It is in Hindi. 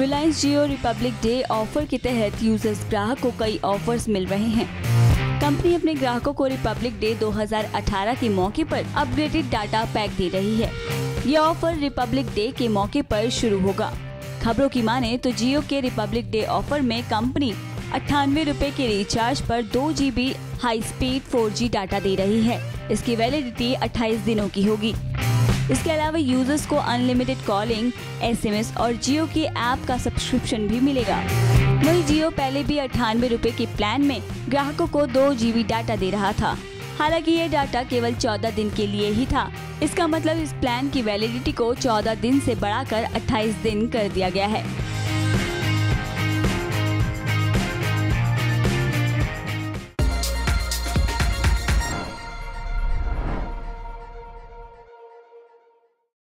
Reliance Jio republic day offer के तहत यूजर्स ग्राहक को कई ऑफर्स मिल रहे हैं। कंपनी अपने ग्राहकों को रिपब्लिक डे 2018 के मौके पर अपग्रेडेड डाटा पैक दे रही है। ये ऑफर रिपब्लिक डे के मौके पर शुरू होगा। खबरों की माने तो जियो के रिपब्लिक डे ऑफर में कंपनी 98 रुपये के रिचार्ज पर 2 GB high speed 4G data दे रही है। इसकी वैलिडिटी 28 दिनों की होगी। इसके अलावा यूजर्स को अनलिमिटेड कॉलिंग, SMS और जियो के ऐप का सब्सक्रिप्शन भी मिलेगा। वही जियो पहले भी 98 रुपये के प्लान में ग्राहकों को 2 GB डाटा दे रहा था। हालांकि ये डाटा केवल 14 दिन के लिए ही था। इसका मतलब इस प्लान की वैलिडिटी को 14 दिन से बढ़ाकर 28 दिन कर दिया गया है।